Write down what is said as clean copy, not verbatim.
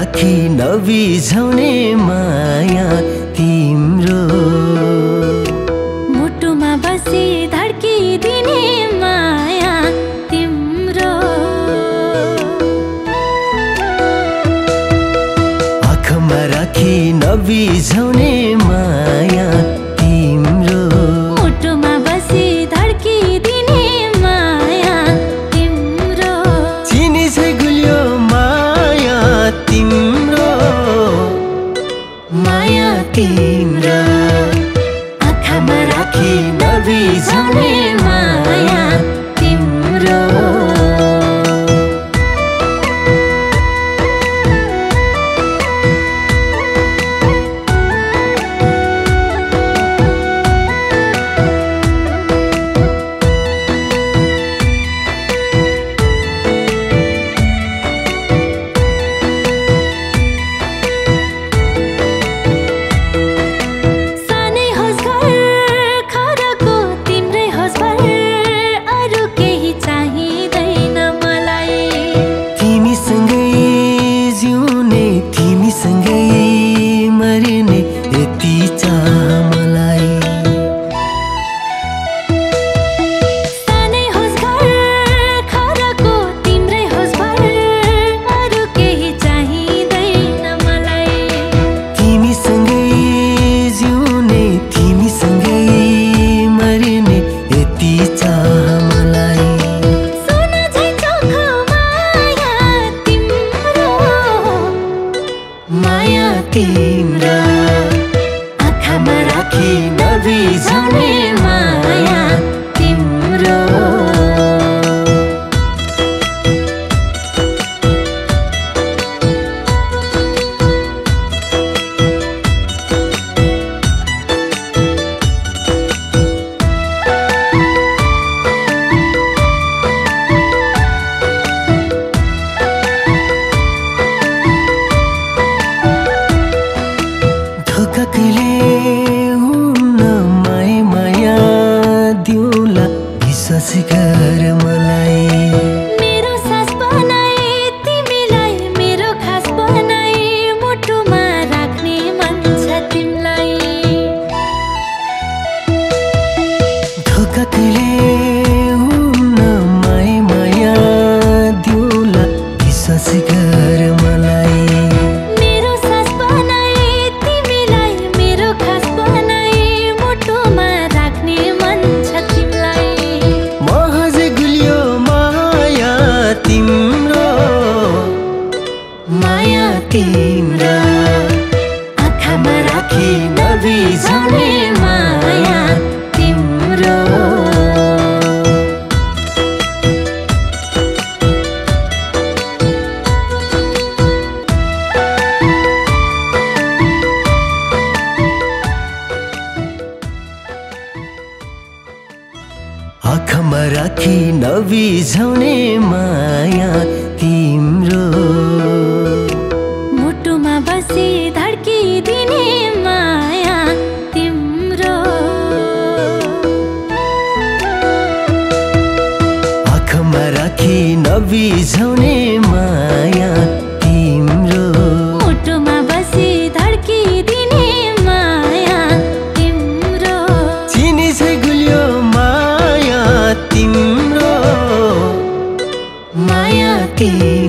राखी नबिझाउने माया तिम्रो मुटुमा बसी धड्की दिने माया तिम्रो आँखमा राखी नबिझाउने माया तिम्रो मुटुमा बसी धड्की दिने माया तिम्रो चिनी झै गुल्यो माया तिम्रो माया तिम्रो आँखामा राखी नबिझाउने माया तिम्रो नबिझाउने माया तिम्रो धोका कहिले मलाई मेरो सास बनाए तिमीलाई मेरो खास बनाए मुटुमा राख्ने मन छ तिमीलाई धोका कहिले हुन्न माया दिउला विश्वास गर मलाई मेरो सास बनाए तिमीलाई मेरो खास बनाए मुटुमा राख्ने मन छ तिमीलाई माया तिम्रो आँखामा राखी नबिझाउने माया तिम्रो आँखामा राखी नबिझाउने माया तिम्रो मुटुमा बसी धड्की दिने माया तिम्रो आँखामा राखी नबिझाउने माया तिम्रो मुटुमा बसी धड्की दिने माया तिम्रो चिनी झै गुल्यो माया तिम्रो माया तिम्रो।